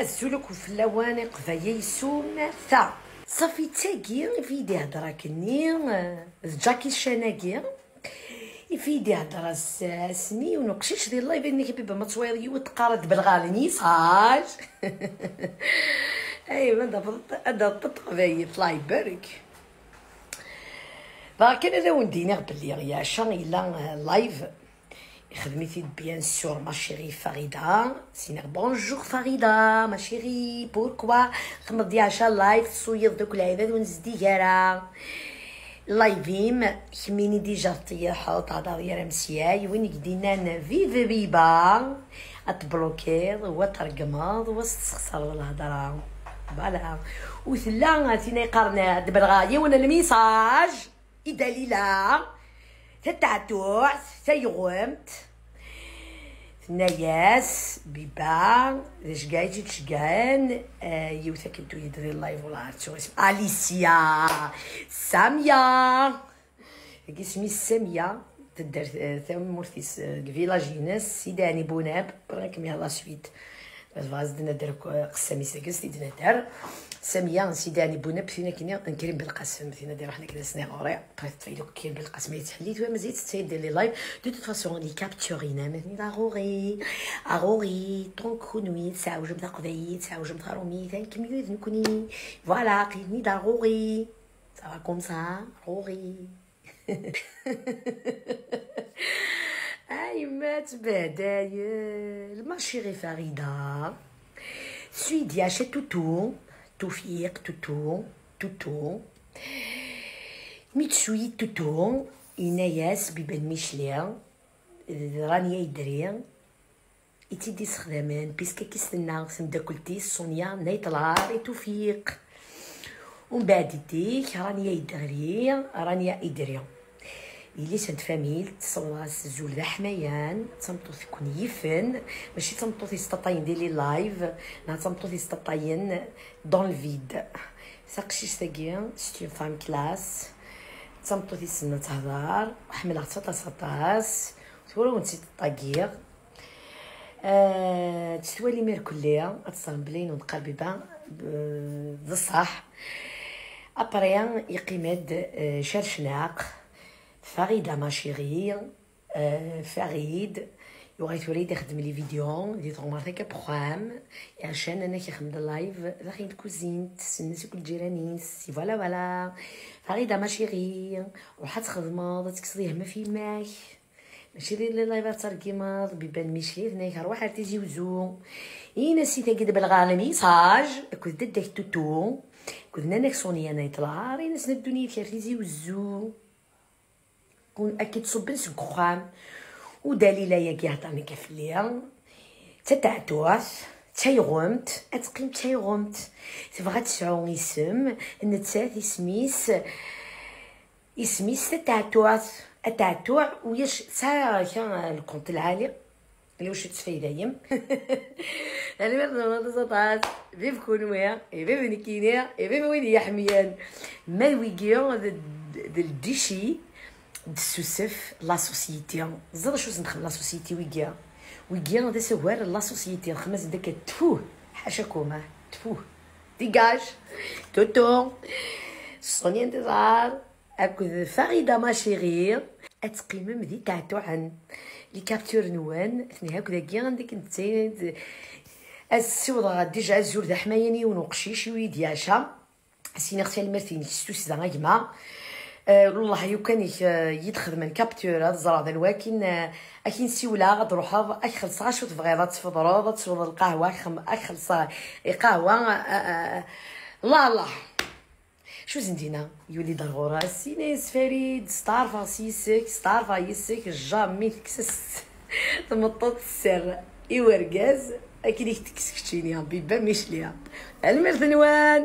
السلوك في اللوانق فييسون ثا صافي تاكير في دي هضره كني جاكي شناكير في دي هضره سني ونقشيش ديال الله يبان لك بيبا ما تصويري وتقارد بالغالني صاج ايوا دابط باي الله يبارك باكن انا وندينيغ بلي غيا شان الا لايف خدمتي بيان سور ما شيري فريده سينير بونجور فريده ما شيري بوركوا تمضي عشا لايف تصوير دوك العباد ونزديكرا لايفيم كميني ديجا طيحو تاع داريا مسياي وين قدينا نافيف بيبا اتبلوكير وترقماض وتستخسر الهضره فوالا وثلا غاتينا يقارنا دبلغايه ولا الميساج دليله تتعتوع سيغومت نياس بيبا رجاجي تشكان يوثك انتو يدري اللايف ولا تشوف اليسيا ساميه كي سمي ساميه تدار ثم مورتيس فيلاجينس سيداني بوناب بركم يلا سويت باش دنا ندير قسامي ساكس اللي دنا دار ساميه سيداني بوناب فينا كنا نكريم بالقسم فينا داير حنا كنا سنيغوري بغيت تفيدو كاين بالقسم يتحليت و مازال تستايد لي لايف دو توت فاسون لي كابتورينا ماني ضروري اغوري تونكونوي ساعه وجم تقبيت ساعه وجم ترومي تنكملو نكوني فوالا قيني ضروري سافا كوم سا روري ايما تبهدايل ماشي فريده سويديا شي توتو توفيق توتو ميتشوي توتو اناياس ببن ميشليا راني يدريان ايتي دي خدامان بيسكي كيستنى قسم داكلتي سونيا نيطلار توفيق ومن بعد ديك راني يدريان إلي سانت فاميل تصوراس زول ذا حمايان تمطوث يكون يفن ماشي تمطوث يستطاين ديلي لايف نا تمطوث يستطاين دون الفيد ساقشيش تاكيان ستون فام كلاس تمطوث يسنى تهضر حملها تسطاس تورا ونسيت الطاكيغ تستوالي ميركوليا اتصل بلين ونقلبي با بصح ابريان يقيمد شرشناق فريده ماشيغي فريد يغيث وليدي يخدم لي فيديو دي طومارتك بروغرام عشان انا كنخدم اللايف داخل كوزين تسنسو كل الجيرانين سي فوالا فوالا فريده ماشيغي وحات خدمه تكسريه ما في ماك ماشي ديال لي لايفات تركيماض بيبان ميشلي هنايا روح تيجي وزو اين نسيت اكيد بالغالمي صاج كنت داك توتو كنت انا نكسوني انا يطلع راه نسند الدنيا كيرتيزي وزو كون اكيد صبن سكوخام ودليله يا كيهضرني كيف ليا تتعتوس تايغومت اتقيم تايغومت تبغى تسعو اسم ان تسات اسميس تتعتوس التعتوع ويش سا كان الكونت العالي اللي واش تفيد دايم انا برضه صطات بيف كونويا بيف نكينيا بيف ويلي يا حميان ما ويغيون ديشي دسوسف لا سوسيتي زاد شو ندخل لا سوسيتي ويكيا هذا سوار لا سوسيتي الخمس داك تفوه حاشاكم تفوه ديجاج توتو صونيان دزار اكو فريده ماشيغي اتقيمم دي تعتوعن لي كابتور نوان ثني هكذا كي عندك انت السوره ديجا الزور ذا حماياني ونقشيش ويدياشا سيني اختي المرتيني ستوسي دا غيما والله يمكن يدخل من كابتور الزرع ولكن اكين سيولا غتروحها اخلصها شوط بغيضات تفضروا تصوب القهوه اخلصها قهوه الله الله شو زندينا يولي ضرورة سينيس فريد ستار فاسيسك ستار فايسك جامي تكسس تمطط السر ايوركاز اكيد تكسكتيني بيبا ميشليا المرثنوان.